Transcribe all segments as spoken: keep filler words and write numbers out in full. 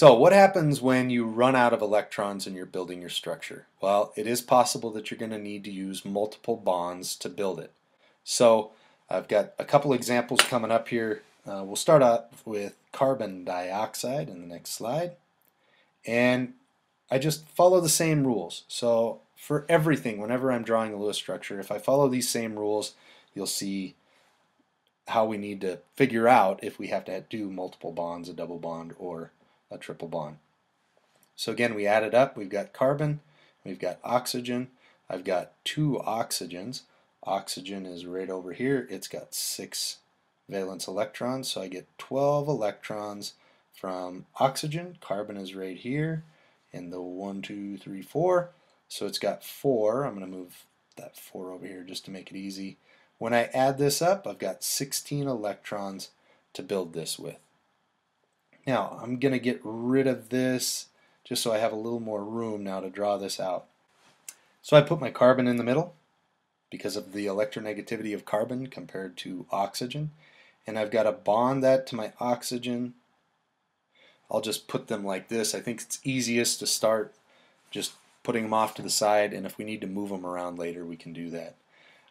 So what happens when you run out of electrons and you're building your structure? Well, it is possible that you're going to need to use multiple bonds to build it. So I've got a couple examples coming up here. Uh, we'll start out with carbon dioxide in the next slide. And I just follow the same rules. So for everything, whenever I'm drawing a Lewis structure, if I follow these same rules, you'll see how we need to figure out if we have to do multiple bonds, a double bond, or a triple bond. So again, we add it up. We've got carbon, we've got oxygen. I've got two oxygens. Oxygen is right over here. It's got six valence electrons, so I get twelve electrons from oxygen. Carbon is right here in the one, two, three, four. So it's got four. I'm going to move that four over here just to make it easy. When I add this up, I've got sixteen electrons to build this with. Now, I'm going to get rid of this just so I have a little more room now to draw this out. So I put my carbon in the middle because of the electronegativity of carbon compared to oxygen. And I've got to bond that to my oxygen. I'll just put them like this. I think it's easiest to start just putting them off to the side, and if we need to move them around later, we can do that.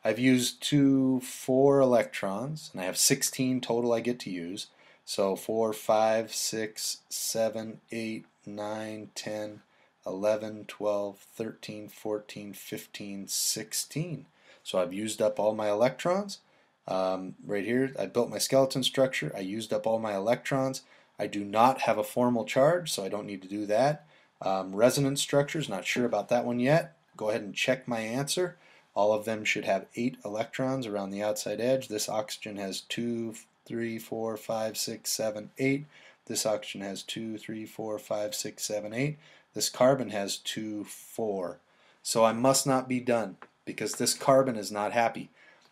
I've used two, four electrons, and I have sixteen total I get to use. So four, five, six, seven, eight, nine, ten, eleven, twelve, thirteen, fourteen, fifteen, sixteen. So I've used up all my electrons. Um, right here, I built my skeleton structure. I used up all my electrons. I do not have a formal charge, so I don't need to do that. Um, resonance structures, not sure about that one yet. Go ahead and check my answer. All of them should have eight electrons around the outside edge. This oxygen has two, three, four, five, six, seven, eight. This oxygen has two, three, four, five, six, seven, eight. This carbon has two, four. So I must not be done because this carbon is not happy.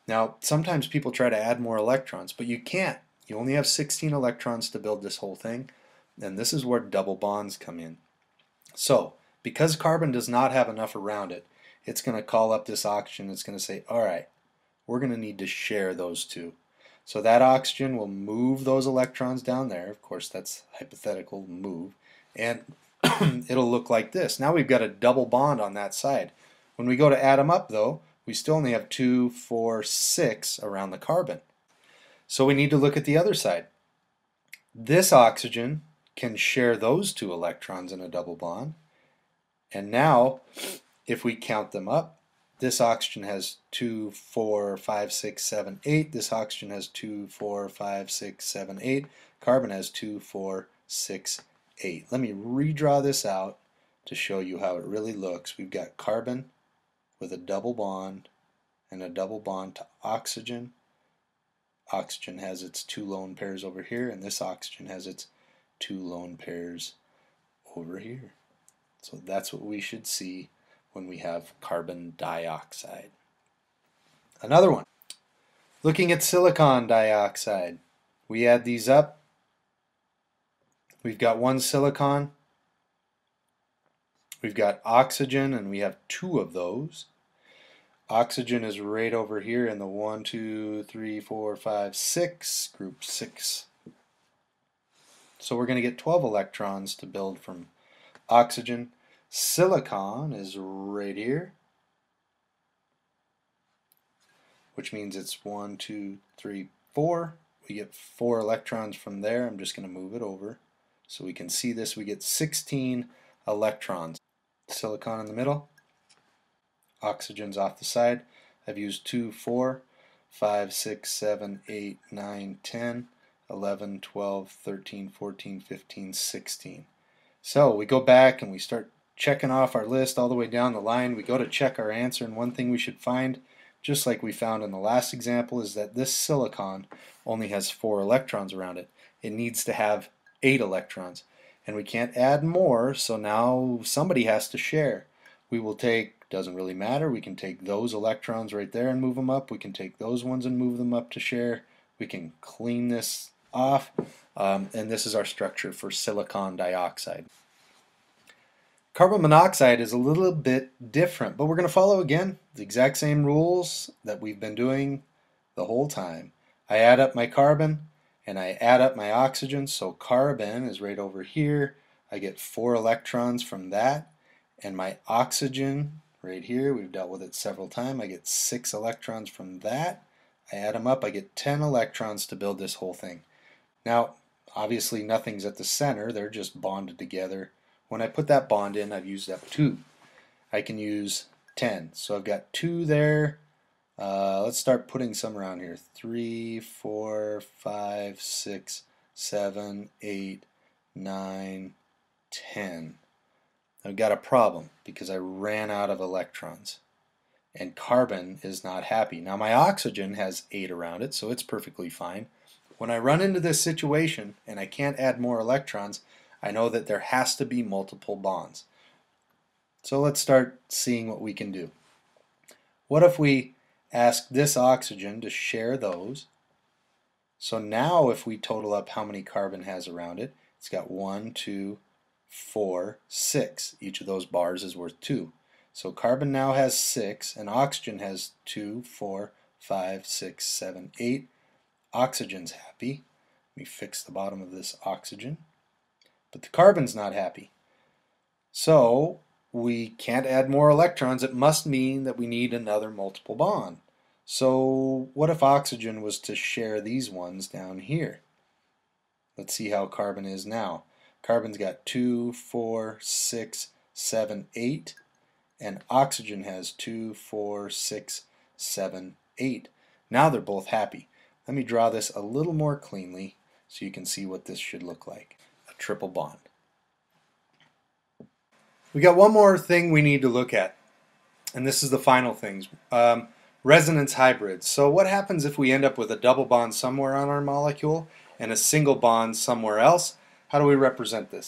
Now, sometimes people try to add more electrons, but you can't. You only have sixteen electrons to build this whole thing, and this is where double bonds come in. So, because carbon does not have enough around it, it's going to call up this oxygen. It's going to say, all right, we're going to need to share those two. So that oxygen will move those electrons down there. Of course, that's hypothetical move. And it'll look like this. Now we've got a double bond on that side. When we go to add them up, though, we still only have two, four, six around the carbon. So we need to look at the other side. This oxygen can share those two electrons in a double bond. And now, if we count them up, this oxygen has two, four, five, six, seven, eight. This oxygen has two, four, five, six, seven, eight. Carbon has two, four, six, eight. Let me redraw this out to show you how it really looks. We've got carbon with a double bond and a double bond to oxygen. Oxygen has its two lone pairs over here, and this oxygen has its two lone pairs over here. So that's what we should see when we have carbon dioxide. Another one. Looking at silicon dioxide, we add these up. We've got one silicon, we've got oxygen, and we have two of those. Oxygen is right over here in the one, two, three, four, five, six, group six. So we're going to get twelve electrons to build from oxygen. Silicon is right here, which means it's one, two, three, four. We get four electrons from there. I'm just going to move it over so we can see this. We get sixteen electrons. Silicon in the middle. Oxygen's off the side. I've used two, four, five, six, seven, eight, nine, ten, eleven, twelve, thirteen, fourteen, fifteen, sixteen. So we go back and we start checking off our list all the way down the line. We go to check our answer, and one thing we should find, just like we found in the last example, is that this silicon only has four electrons around it. It needs to have eight electrons, and we can't add more, so now somebody has to share. We will take, doesn't really matter, we can take those electrons right there and move them up. We can take those ones and move them up to share. We can clean this off, um, and this is our structure for silicon dioxide. Carbon monoxide is a little bit different, but we're going to follow again the exact same rules that we've been doing the whole time. I add up my carbon and I add up my oxygen, so carbon is right over here. I get four electrons from that, and my oxygen right here, we've dealt with it several times, I get six electrons from that. I add them up, I get ten electrons to build this whole thing. Now obviously nothing's at the center, they're just bonded together. When I put that bond in, I've used up two. I can use ten, so I've got two there. Uh, let's start putting some around here. three, four, five, six, seven, eight, nine, ten. I've got a problem because I ran out of electrons. And carbon is not happy. Now my oxygen has eight around it, so it's perfectly fine. When I run into this situation and I can't add more electrons, I know that there has to be multiple bonds. So let's start seeing what we can do. What if we ask this oxygen to share those? So now if we total up how many carbon has around it, it's got one, two, four, six. Each of those bars is worth two. So carbon now has six, and oxygen has two, four, five, six, seven, eight. Oxygen's happy. Let me fix the bottom of this oxygen. But the carbon's not happy. So we can't add more electrons. It must mean that we need another multiple bond. So what if oxygen was to share these ones down here? Let's see how carbon is now. Carbon's got two, four, six, seven, eight. And oxygen has two, four, six, seven, eight. Now they're both happy. Let me draw this a little more cleanly so you can see what this should look like. A triple bond. We got one more thing we need to look at, and this is the final things. Um, resonance hybrids. So what happens if we end up with a double bond somewhere on our molecule and a single bond somewhere else? How do we represent this?